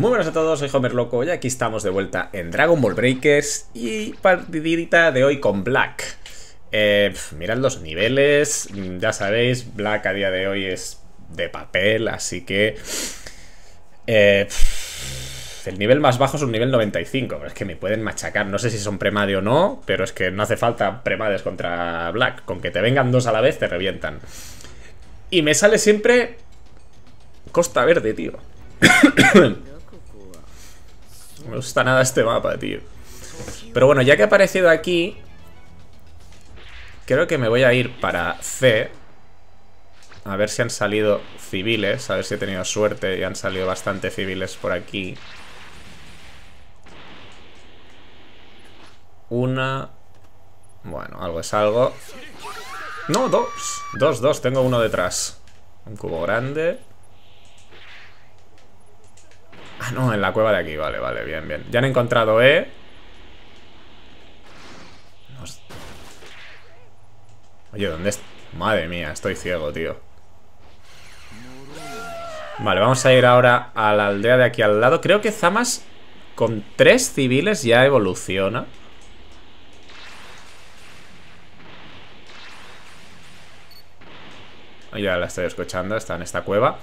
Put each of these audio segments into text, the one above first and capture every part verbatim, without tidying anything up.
Muy buenas a todos, soy Homer Loco y aquí estamos de vuelta en Dragon Ball Breakers y partidita de hoy con Black. Eh, mirad los niveles, ya sabéis, Black a día de hoy es de papel, así que... Eh, el nivel más bajo es un nivel noventa y cinco, pero es que me pueden machacar, no sé si son premade o no, pero es que no hace falta premades contra Black, con que te vengan dos a la vez te revientan. Y me sale siempre Costa Verde, tío. No me gusta nada este mapa, tío. Pero bueno, ya que ha aparecido aquí, creo que me voy a ir para C. A ver si han salido civiles. A ver si he tenido suerte y han salido bastante civiles por aquí. Una. Bueno, algo es algo. No, dos. Dos, dos. Tengo uno detrás. Un cubo grande. Ah, no, en la cueva de aquí, vale, vale, bien, bien. Ya han encontrado E. Oye, ¿dónde está? Madre mía, estoy ciego, tío. Vale, vamos a ir ahora a la aldea de aquí al lado. Creo que Zamas con tres civiles ya evoluciona. Ya la estoy escuchando, está en esta cueva.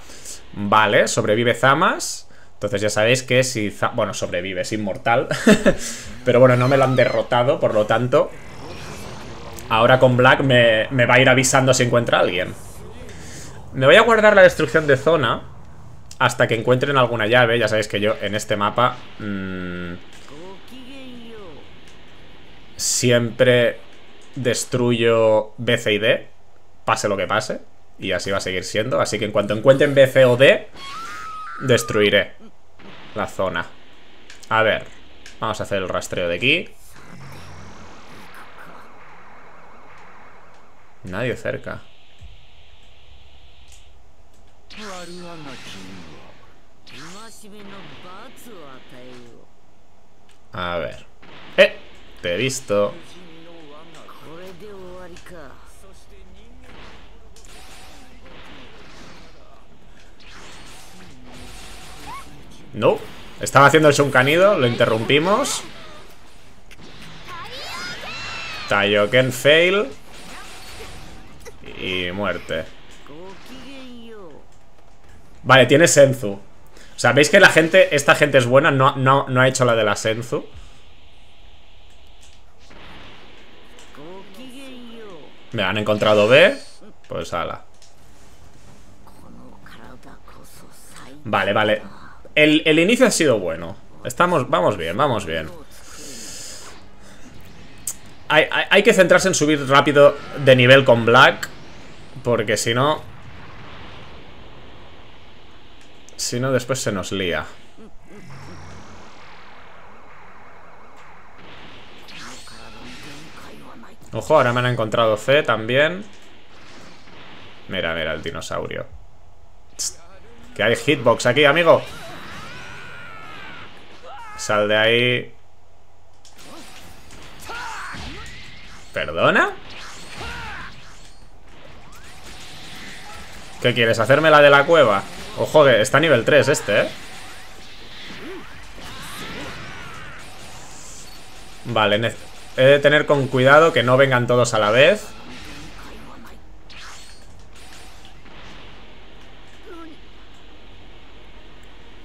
Vale, sobrevive Zamas. Entonces ya sabéis que si... Bueno, sobrevive, es inmortal. Pero bueno, no me lo han derrotado, por lo tanto... Ahora con Black me, me va a ir avisando si encuentra a alguien. Me voy a guardar la destrucción de zona hasta que encuentren alguna llave. Ya sabéis que yo en este mapa... Mmm, siempre destruyo B, C y D, pase lo que pase. Y así va a seguir siendo. Así que en cuanto encuentren B, C o D, destruiré la zona. A ver, vamos a hacer el rastreo de aquí. Nadie cerca. A ver. ¡Eh! Te he visto. No, estaba haciendo el Shunkanido, lo interrumpimos. Taioken fail. Y muerte. Vale, tiene Senzu. O sea, veis que la gente, esta gente es buena, no, no, no ha hecho la de la Senzu. Me han encontrado B. Pues ala. Vale, vale. El, el inicio ha sido bueno. Estamos, vamos bien, vamos bien. Hay, hay, hay que centrarse en subir rápido de nivel con Black. Porque si no... Si no, después se nos lía. Ojo, ahora me han encontrado C también. Mira, mira, el dinosaurio. Que hay hitbox aquí, amigo. Sal de ahí. ¿Perdona? ¿Qué quieres? ¿Hacerme la de la cueva? Ojo, que está nivel tres este, ¿eh? Vale, he de tener con cuidado que no vengan todos a la vez.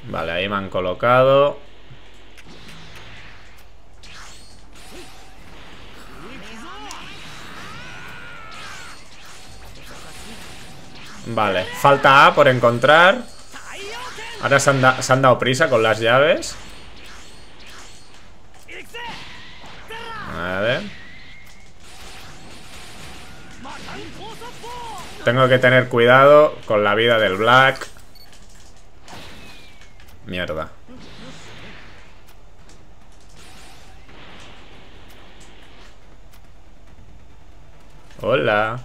Vale, ahí me han colocado. Vale, falta A por encontrar. Ahora se han, da, se han dado prisa con las llaves. A ver. Tengo que tener cuidado con la vida del Black. Mierda. Hola.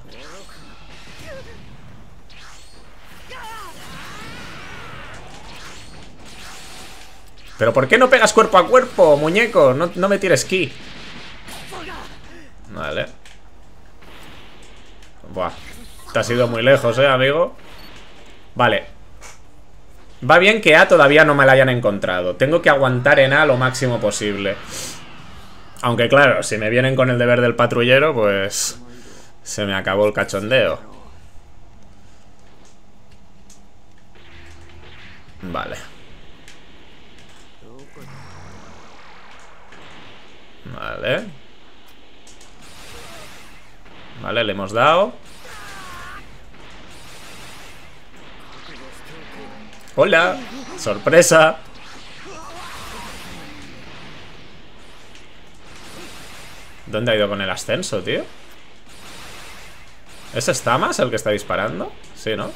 ¿Pero por qué no pegas cuerpo a cuerpo, muñeco? No, no me tires ki. Vale. Buah. Te has ido muy lejos, eh, amigo. Vale. Va bien que A todavía no me la hayan encontrado. Tengo que aguantar en A lo máximo posible. Aunque claro, si me vienen con el deber del patrullero, pues se me acabó el cachondeo. Vale. Vale. Vale, le hemos dado. Hola, sorpresa. ¿Dónde ha ido con el ascenso, tío? ¿Ese es Zamas el que está disparando? Sí, ¿no?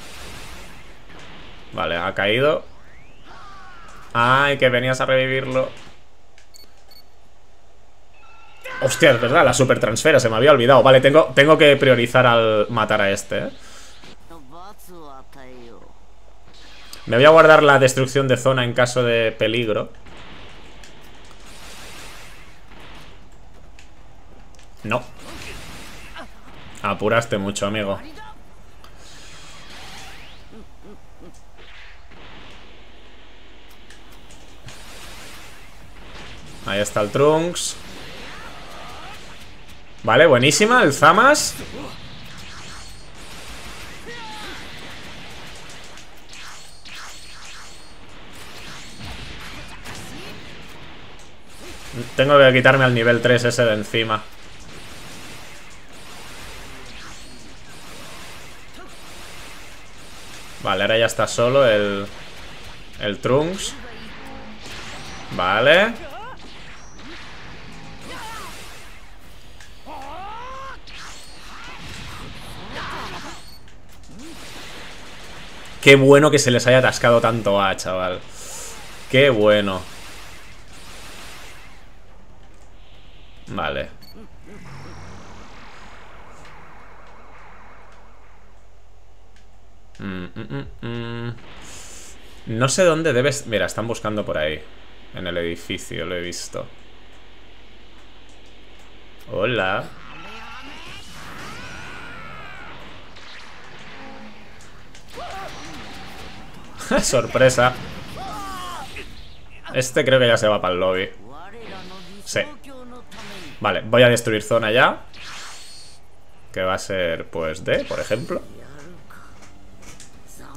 Vale, ha caído. Ay, que venías a revivirlo. Hostia, es verdad, la super transfera, se me había olvidado. Vale, tengo, tengo que priorizar al matar a este, ¿eh? Me voy a guardar la destrucción de zona en caso de peligro. No. Apuraste mucho, amigo. Ahí está el Trunks. Vale, buenísima, el Zamas. Tengo que quitarme al nivel tres ese de encima. Vale, ahora ya está solo el... el Trunks. Vale. Qué bueno que se les haya atascado tanto A, chaval. Qué bueno. Vale. Mm, mm, mm, mm. No sé dónde debes... Mira, están buscando por ahí. En el edificio, lo he visto. Hola. Sorpresa. Este creo que ya se va para el lobby. Sí. Vale, voy a destruir zona ya. Que va a ser, pues, D, por ejemplo.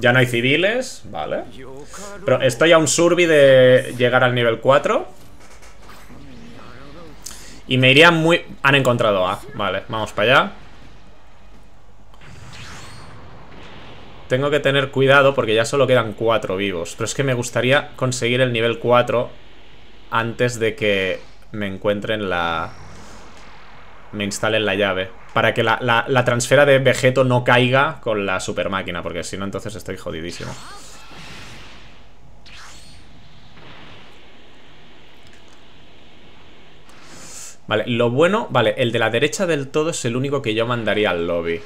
Ya no hay civiles, vale. Pero estoy a un surbi de llegar al nivel cuatro. Y me iría muy... Han encontrado A, vale, vamos para allá. Tengo que tener cuidado porque ya solo quedan cuatro vivos. Pero es que me gustaría conseguir el nivel cuatro antes de que me encuentren la... me instalen la llave. Para que la, la, la transfera de Vegetto no caiga con la super máquina. Porque si no, entonces estoy jodidísimo. Vale, lo bueno... Vale, el de la derecha del todo es el único que yo mandaría al lobby.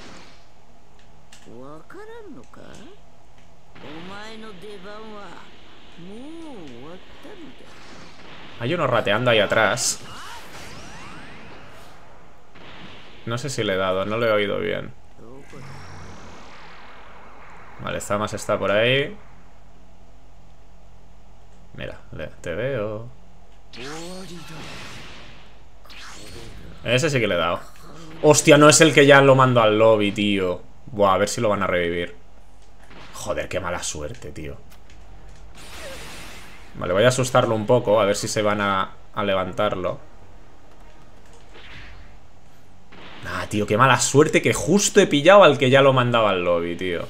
Hay uno rateando ahí atrás. No sé si le he dado, no lo he oído bien. Vale, Zamas está por ahí. Mira, te veo. Ese sí que le he dado. Hostia, no es el que ya lo mando al lobby, tío. Buah, a ver si lo van a revivir. Joder, qué mala suerte, tío. Vale, voy a asustarlo un poco, a ver si se van a, a levantarlo. Ah, tío, qué mala suerte que justo he pillado al que ya lo mandaba al lobby, tío.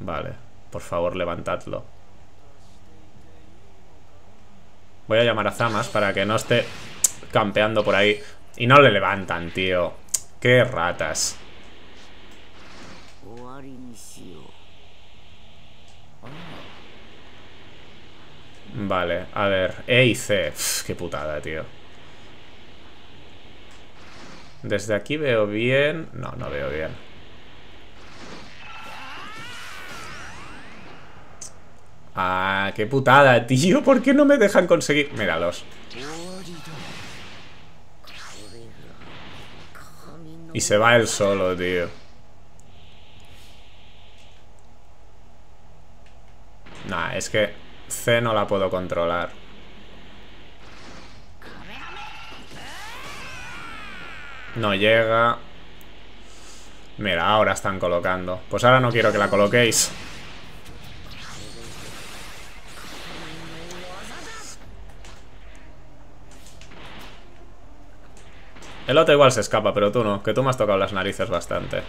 Vale, por favor, levantadlo. Voy a llamar a Zamas para que no esté campeando por ahí. Y no le levantan, tío. Qué ratas. Vale, a ver, E y C. Uf, qué putada, tío. Desde aquí veo bien. No, no veo bien. Ah, qué putada, tío. ¿Por qué no me dejan conseguir? Míralos. Y se va él solo, tío. Nah, es que C no la puedo controlar. No llega. Mira, ahora están colocando. Pues ahora no quiero que la coloquéis. El otro igual se escapa, pero tú no, que tú me has tocado las narices bastante.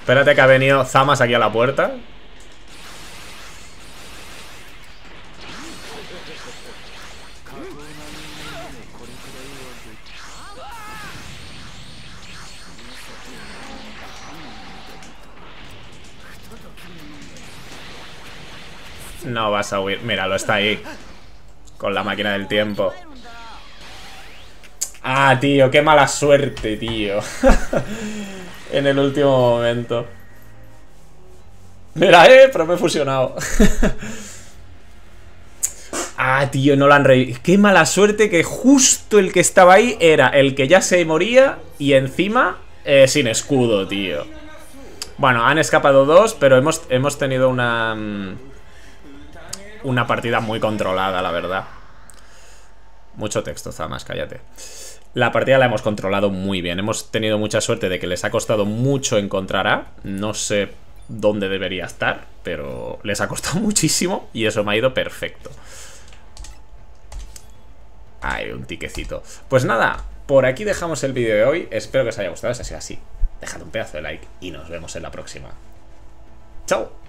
Espérate que ha venido Zamas aquí a la puerta. No vas a huir. Mira, lo está ahí. Con la máquina del tiempo. Ah, tío, qué mala suerte, tío. En el último momento. Mira, eh, pero me he fusionado. Ah, tío, no lo han revivido. Qué mala suerte que justo el que estaba ahí era el que ya se moría y encima eh, sin escudo, tío. Bueno, han escapado dos, pero hemos, hemos tenido una... Una partida muy controlada, la verdad. Mucho texto, Zamas, cállate. La partida la hemos controlado muy bien. Hemos tenido mucha suerte de que les ha costado mucho encontrar A. No sé dónde debería estar, pero les ha costado muchísimo y eso me ha ido perfecto. Ay, un tiquecito. Pues nada, por aquí dejamos el vídeo de hoy. Espero que os haya gustado. Si ha sido así, dejad un pedazo de like y nos vemos en la próxima. ¡Chao!